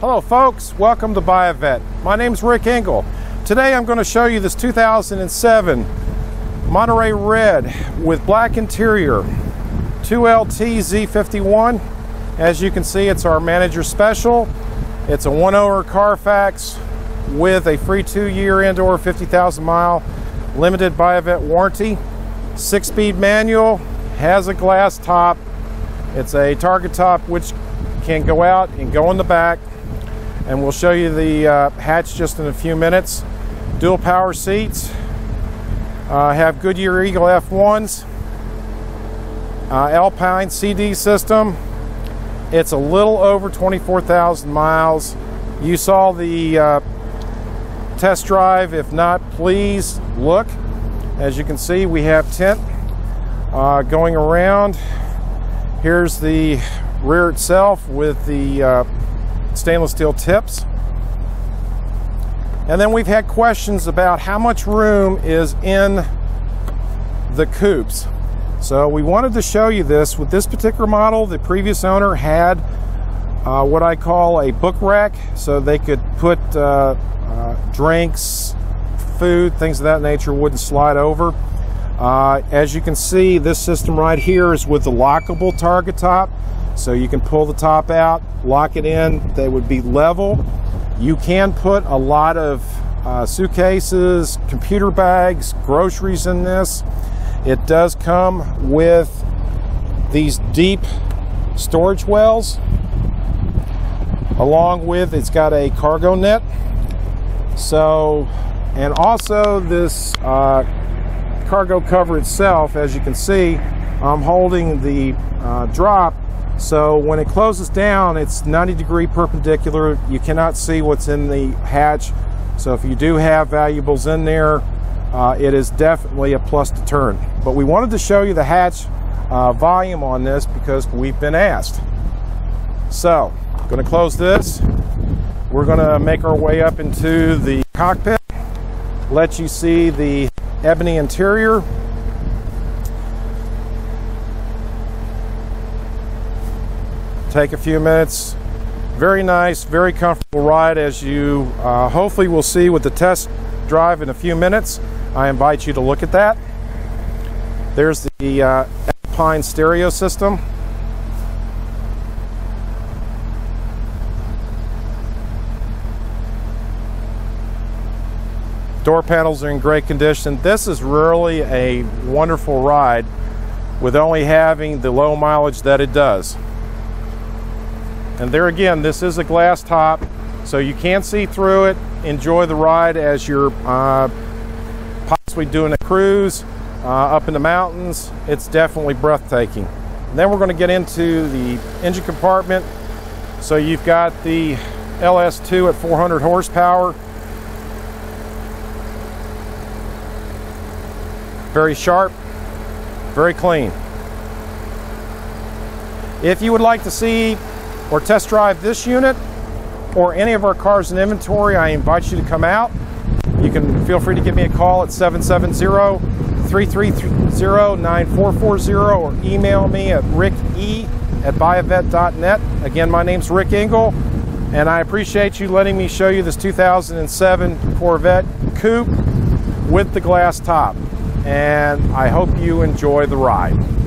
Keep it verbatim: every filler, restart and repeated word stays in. Hello folks, welcome to Buy A Vette. My name's Rick Engel. Today I'm going to show you this two thousand seven Monterey Red with black interior two L T Z fifty-one. As you can see, it's our manager special. It's a one owner Carfax with a free two year indoor fifty thousand mile limited Buy A Vette warranty. Six speed manual, has a glass top. It's a target top which can go out and go in the back. And we'll show you the uh, hatch just in a few minutes. Dual power seats, uh, have Goodyear Eagle F ones, uh, Alpine C D system. It's a little over twenty-four thousand miles. You saw the uh, test drive. If not, please look. As you can see, we have tint uh, going around. Here's the rear itself with the uh, stainless steel tips. And then we've had questions about how much room is in the coupes. So we wanted to show you this. With this particular model, the previous owner had uh, what I call a book rack, so they could put uh, uh, drinks, food, things of that nature wouldn't slide over. Uh, as you can see, this system right here is with the lockable target top. So you can pull the top out, lock it in, they would be level. You can put a lot of uh, suitcases, computer bags, groceries in this. It does come with these deep storage wells. Along with, it's got a cargo net. So, and also this uh, cargo cover itself, as you can see, I'm holding the uh, drop. So when it closes down, it's ninety degree perpendicular. You cannot see what's in the hatch. So if you do have valuables in there, uh, it is definitely a plus to turn. But we wanted to show you the hatch uh, volume on this because we've been asked. So I'm going to close this. We're going to make our way up into the cockpit, let you see the ebony interior. Take a few minutes. Very nice, very comfortable ride, as you uh, hopefully will see with the test drive in a few minutes. I invite you to look at that. There's the uh, Alpine stereo system. Door panels are in great condition. This is really a wonderful ride with only having the low mileage that it does. And there again, this is a glass top, so you can see through it. Enjoy the ride as you're uh, possibly doing a cruise uh, up in the mountains. It's definitely breathtaking. And then we're going to get into the engine compartment. So you've got the L S two at four hundred horsepower. Very sharp, very clean. If you would like to see or test drive this unit or any of our cars in inventory, I invite you to come out. You can feel free to give me a call at seven seven zero, three three zero, nine four four zero or email me at rick e at buy a vette dot net. Again, my name's Rick Engel, and I appreciate you letting me show you this two thousand seven Corvette Coupe with the glass top, and I hope you enjoy the ride.